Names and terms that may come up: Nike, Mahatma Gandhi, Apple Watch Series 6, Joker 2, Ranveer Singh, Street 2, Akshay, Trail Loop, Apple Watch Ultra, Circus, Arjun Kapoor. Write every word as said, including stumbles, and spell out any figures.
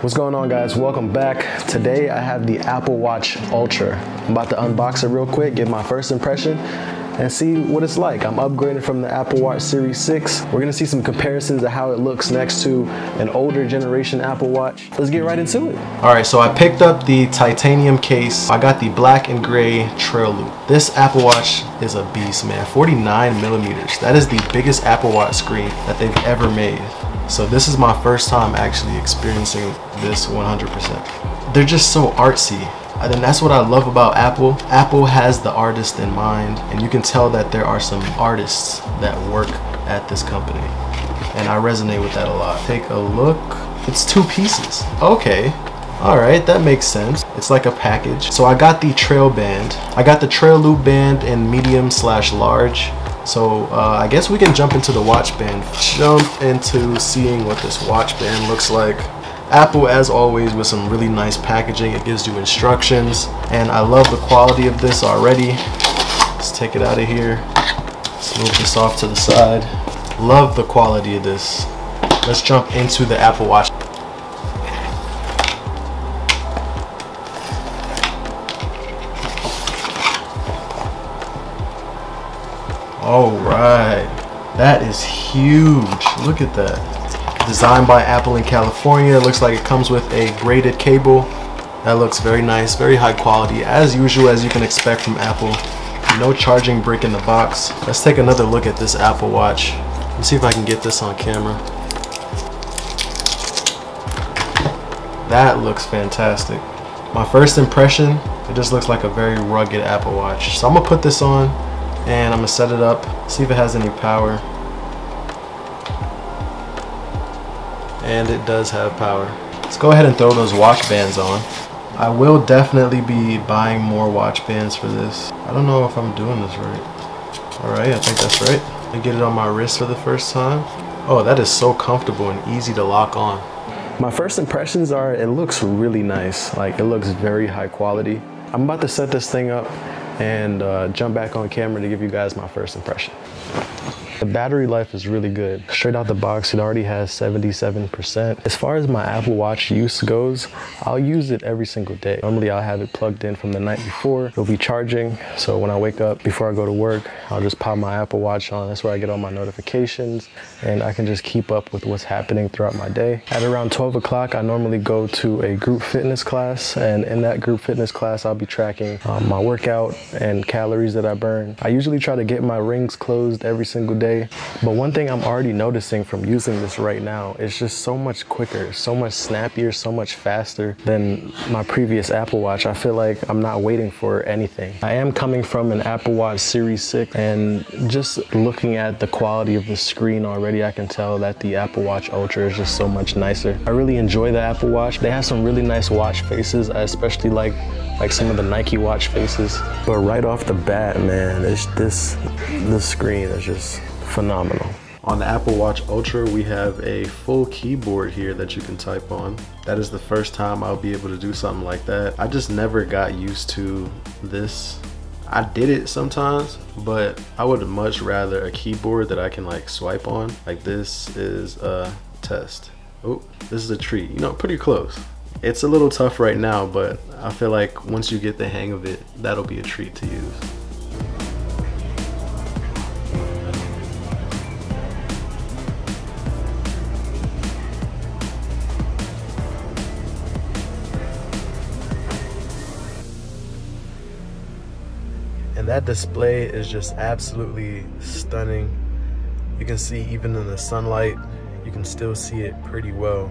What's going on, guys? Welcome back. Today I have the Apple Watch Ultra. I'm about to unbox it real quick, give my first impression, and see what it's like. I'm upgraded from the Apple Watch Series six. We're gonna see some comparisons of how it looks next to an older generation Apple Watch. Let's get right into it. All right, so I picked up the titanium case. I got the black and gray Trail Loop. This Apple Watch is a beast, man. forty-nine millimeters. That is the biggest Apple Watch screen that they've ever made. So this is my first time actually experiencing this one hundred percent. They're just so artsy. And then that's what I love about Apple. Apple has the artist in mind, and you can tell that there are some artists that work at this company. And I resonate with that a lot. Take a look. It's two pieces. Okay. All right, that makes sense. It's like a package. So I got the trail band. I got the Trail Loop band in medium slash large. So uh, I guess we can jump into the watch band. Jump into seeing what this watch band looks like. Apple, as always, with some really nice packaging. It gives you instructions, and I love the quality of this already. Let's take it out of here. Let's move this off to the side. Love the quality of this. Let's jump into the Apple Watch. All right, that is huge. Look at that. Designed by Apple in California. It looks like it comes with a braided cable. That looks very nice, very high quality, as usual, as you can expect from Apple. No charging brick in the box. Let's take another look at this Apple Watch. Let's see if I can get this on camera. That looks fantastic. My first impression, it just looks like a very rugged Apple Watch. So I'm gonna put this on, and I'm gonna set it up, see if it has any power. And it does have power. Let's go ahead and throw those watch bands on. I will definitely be buying more watch bands for this. I don't know if I'm doing this right. All right, I think that's right. I get it on my wrist for the first time. Oh, that is so comfortable and easy to lock on. My first impressions are it looks really nice. Like, it looks very high quality. I'm about to set this thing up and uh, jump back on camera to give you guys my first impression. The battery life is really good. Straight out the box, it already has seventy-seven percent. As far as my Apple Watch use goes, I'll use it every single day. Normally, I'll have it plugged in from the night before. It'll be charging, so when I wake up, before I go to work, I'll just pop my Apple Watch on. That's where I get all my notifications, and I can just keep up with what's happening throughout my day. At around twelve o'clock, I normally go to a group fitness class, and in that group fitness class, I'll be tracking um, my workout and calories that I burn. I usually try to get my rings closed every single day. But one thing I'm already noticing from using this right now, it's just so much quicker, so much snappier, so much faster than my previous Apple Watch. I feel like I'm not waiting for anything. I am coming from an Apple Watch Series six, and just looking at the quality of the screen already, I can tell that the Apple Watch Ultra is just so much nicer. I really enjoy the Apple Watch. They have some really nice watch faces. I especially like like some of the Nike watch faces. But right off the bat, man, it's this, this screen is just phenomenal. On the Apple Watch Ultra, we have a full keyboard here that you can type on. That is the first time I'll be able to do something like that. I just never got used to this. I did it sometimes, but I would much rather a keyboard that I can like swipe on. Like, this is a test. Oh, this is a treat. You know, pretty close. It's a little tough right now, but I feel like once you get the hang of it, that'll be a treat to use. And that display is just absolutely stunning. You can see even in the sunlight, you can still see it pretty well.